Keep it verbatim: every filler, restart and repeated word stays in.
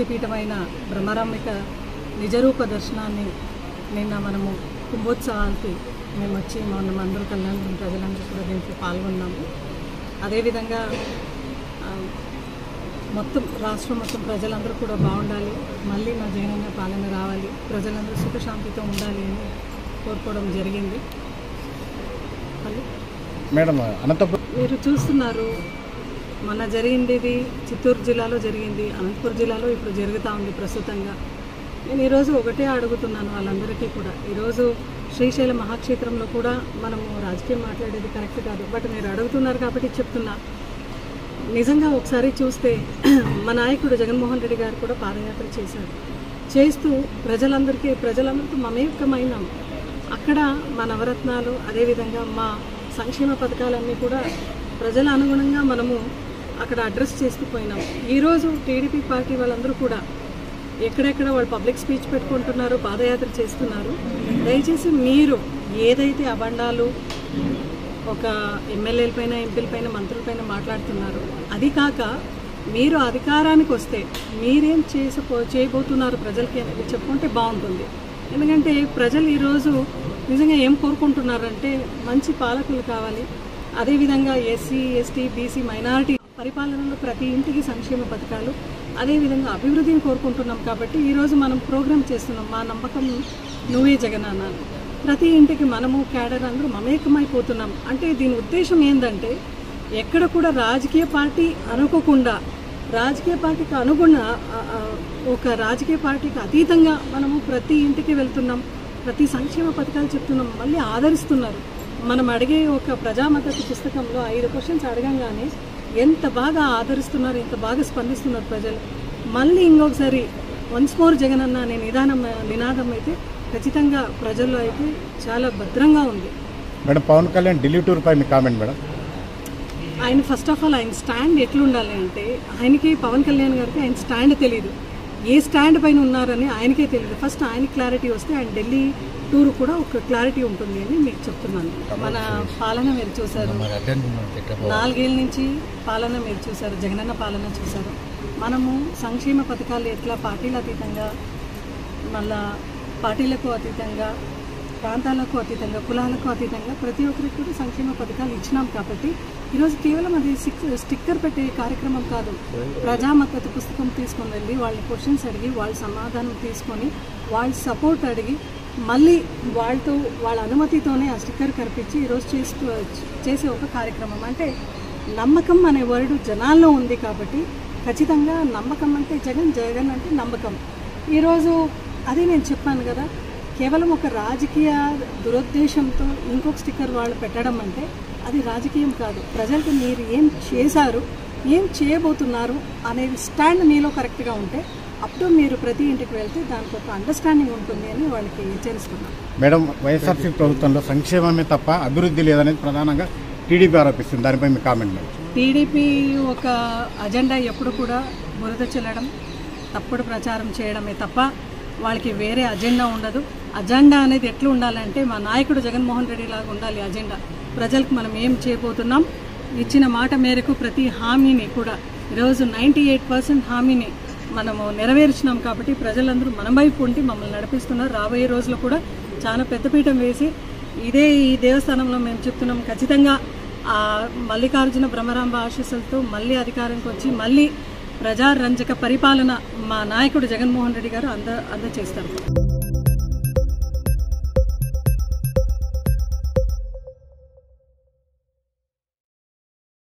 శక్తిపీఠమైన బ్రహ్మరమ్మిక నిజరూప దర్శనాన్ని నిన్న మనము కుంభోత్సవానికి మేము వచ్చి మనం అందరూ కళ్యాణం ప్రజలందరూ కూడా దీంట్లో పాల్గొన్నాము. అదేవిధంగా మొత్తం రాష్ట్రం మొత్తం ప్రజలందరూ కూడా బాగుండాలి, మళ్ళీ మా జగనన్న పాలన రావాలి, ప్రజలందరూ సుఖశాంతితో ఉండాలి అని కోరుకోవడం జరిగింది. మేడం అనంతపురం మీరు చూస్తున్నారు, మన జరిగింది ఇది చిత్తూరు జిల్లాలో జరిగింది, అనంతపురం జిల్లాలో ఇప్పుడు జరుగుతూ ఉంది ప్రస్తుతంగా. నేను ఈరోజు ఒకటే అడుగుతున్నాను వాళ్ళందరికీ కూడా, ఈరోజు శ్రీశైల మహాక్షేత్రంలో కూడా మనము రాజకీయం మాట్లాడేది కరెక్ట్ కాదు, బట్ మీరు అడుగుతున్నారు కాబట్టి చెప్తున్నా. నిజంగా ఒకసారి చూస్తే మా నాయకుడు జగన్మోహన్ రెడ్డి గారు కూడా పాదయాత్ర చేశారు. చేస్తూ ప్రజలందరికీ ప్రజలందరితో మమేకమైనాం. అక్కడ మా నవరత్నాలు అదేవిధంగా మా సంక్షేమ పథకాలన్నీ కూడా ప్రజల అనుగుణంగా మనము అక్కడ అడ్రస్ చేస్తూ పోయినాం. ఈరోజు టీడీపీ పార్టీ వాళ్ళందరూ కూడా ఎక్కడెక్కడ వాళ్ళు పబ్లిక్ స్పీచ్ పెట్టుకుంటున్నారు, పాదయాత్ర చేస్తున్నారు. దయచేసి మీరు ఏదైతే అబండాలు ఒక ఎమ్మెల్యేల పైన ఎంపీల పైన మంత్రుల పైన మాట్లాడుతున్నారు, అది కాక మీరు అధికారానికి వస్తే మీరేం చేసిపో చేయబోతున్నారు ప్రజలకి అనేది చెప్పుకుంటే బాగుంటుంది. ఎందుకంటే ప్రజలు ఈరోజు నిజంగా ఏం కోరుకుంటున్నారంటే మంచి పాలకులు కావాలి, అదేవిధంగా ఎస్సీ ఎస్టీ బీసీ మైనారిటీ పరిపాలనలో ప్రతి ఇంటికి సంక్షేమ పథకాలు అదేవిధంగా అభివృద్ధిని కోరుకుంటున్నాం. కాబట్టి ఈరోజు మనం ప్రోగ్రామ్ చేస్తున్నాం, మా నమ్మకం నువ్వే జగనన్న, ప్రతి ఇంటికి మనము క్యాడర్ అందరూ మమేకమైపోతున్నాం. అంటే దీని ఉద్దేశం ఏంటంటే ఎక్కడ కూడా రాజకీయ పార్టీ అనుకోకుండా రాజకీయ పార్టీకి అనుగుణ ఒక రాజకీయ పార్టీకి అతీతంగా మనము ప్రతి ఇంటికి వెళ్తున్నాం, ప్రతి సంక్షేమ పథకాలు చెప్తున్నాం, మళ్ళీ ఆదరిస్తున్నారు. మనం అడిగే ఒక ప్రజామద్దతు పుస్తకంలో ఐదు క్వశ్చన్స్ అడగంగానే ఎంత బాగా ఆదరిస్తున్నారు, ఎంత బాగా స్పందిస్తున్నారు ప్రజలు. మళ్ళీ ఇంకొకసారి వన్స్ మోర్ జగనన్న అనే నిదానం నినాదం అయితే ఖచ్చితంగా ప్రజల్లో అయితే చాలా భద్రంగా ఉంది. మేడం పవన్ కళ్యాణ్ ఢిల్లీ టూర్ పై మీ కామెంట్ మేడం. ఆయన ఫస్ట్ ఆఫ్ ఆల్ ఆయన స్టాండ్ ఎట్లుండాలి అంటే ఆయనకి పవన్ కళ్యాణ్ గారికి ఆయన స్టాండ్ తెలియదు, ఏ స్టాండ్ పైన ఉన్నారని ఆయనకే తెలియదు. ఫస్ట్ ఆయన క్లారిటీ వస్తే ఆయన ఢిల్లీ టూర్ కూడా ఒక క్లారిటీ ఉంటుంది అని మీకు చెప్తున్నాను. మన పాలన మీరు చూశారు, నాలుగేళ్ళ నుంచి పాలన మీరు చూశారు, జగనన్న పాలన చూశారు. మనము సంక్షేమ పథకాలు ఎట్లా పార్టీల అతీతంగా మళ్ళా పార్టీలకు అతీతంగా ప్రాంతాలకు అతీతంగా కులాలకు అతీతంగా ప్రతి ఒక్కరికి కూడా సంక్షేమ పథకాలు ఇచ్చినాం. కాబట్టి ఈరోజు కేవలం అది స్టిక్కర్ పెట్టే కార్యక్రమం కాదు, ప్రజామద్దతు పుస్తకం తీసుకుని వెళ్ళి వాళ్ళ క్వశ్చన్స్ అడిగి వాళ్ళ సమాధానం తీసుకొని వాళ్ళ సపోర్ట్ అడిగి మళ్ళీ వాళ్ళతో వాళ్ళ అనుమతితోనే ఆ స్టిక్కర్ కనిపించి ఈరోజు చేస్తూ చేసే ఒక కార్యక్రమం. అంటే నమ్మకం అనే వర్డ్ జనాల్లో ఉంది కాబట్టి ఖచ్చితంగా నమ్మకం అంటే జగన్ జగన్ అంటే నమ్మకం. ఈరోజు అదే నేను చెప్పాను కదా, కేవలం ఒక రాజకీయ దురుద్దేశంతో ఇంకొక స్టిక్కర్ వాళ్ళు పెట్టడం అంటే అది రాజకీయం కాదు. ప్రజలకు మీరు ఏం చేశారు, ఏం చేయబోతున్నారు అనే స్టాండ్ మీలో కరెక్ట్గా ఉంటే అప్పుడు మీరు ప్రతి ఇంటికి వెళ్తే దానికి ఒక అండర్స్టాండింగ్ ఉంటుంది అని వాళ్ళకి తెలుసుకున్నాం. మేడం వైఎస్ఆర్సీ ప్రభుత్వంలో సంక్షేమమే తప్ప అభివృద్ధి లేదనేది ప్రధానంగా టీడీపీ ఆరోపిస్తుంది, దానిపై మీ కామెంట్. టీడీపీ ఒక అజెండా ఎప్పుడు కూడా బురద చెల్లడం, తప్పుడు ప్రచారం చేయడమే తప్ప వాళ్ళకి వేరే అజెండా ఉండదు. అజెండా అనేది ఎట్లా ఉండాలంటే మా నాయకుడు జగన్మోహన్ రెడ్డి లాగా ఉండాలి అజెండా. ప్రజలకు మనం ఏం చేయబోతున్నాం, ఇచ్చిన మాట మేరకు ప్రతి హామీని కూడా ఈరోజు నైంటీ ఎయిట్ పర్సెంట్ హామీని మనము నెరవేర్చినాం. కాబట్టి ప్రజలందరూ మనం వైపు ఉండి మమ్మల్ని నడిపిస్తున్నారు. రాబోయే రోజులు కూడా చాలా పెద్దపీఠం వేసి ఇదే ఈ దేవస్థానంలో మేము చెప్తున్నాం, ఖచ్చితంగా మల్లికార్జున బ్రహ్మరాంబ ఆశీస్సులతో మళ్ళీ అధికారానికి వచ్చి మళ్ళీ ప్రజారంజక పరిపాలన మా నాయకుడు జగన్మోహన్ రెడ్డి గారు అంద అందజేస్తారు.